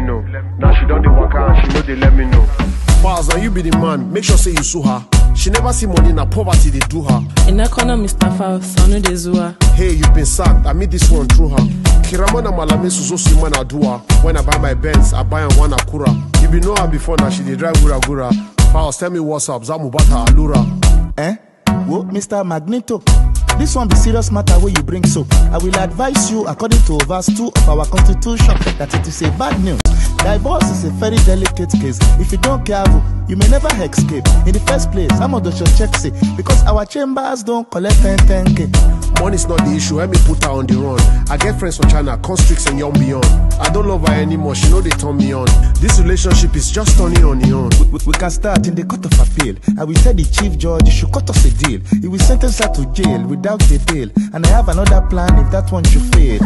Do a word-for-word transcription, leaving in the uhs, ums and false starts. me know. Now she done the work and she know they let me know. Paz, now you be the man, make sure say you sue her. She never see money, now poverty they do her. In a corner, Mister Faust, I know they zoo her. Hey, you've been sacked, I made this one through her. Kiramana Malame Suzo Simana Dua. When I buy my Benz, I buy one Akura. You be know her before, now she they drive Gura Gura. Faust, tell me what's up, Zamubata Alura. Eh? Whoa, Mister Magnito. This one be serious matter where you bring soap. I will advise you according to verse two of our constitution that it is a bad news. Divorce is a very delicate case. If you don't careful, you may never escape. In the first place, I'm on the show check say because our chambers don't collect ten ten K. Money's not the issue, let me put her on the run. I get friends from China, constricts and young beyond. I don't love her anymore, she know they turn me on. This relationship is just turning on the on. We, we, we can start in the court of appeal. I will tell the chief judge, you should cut us a deal. He will sentence her to jail without the bail. And I have another plan if that one should fail.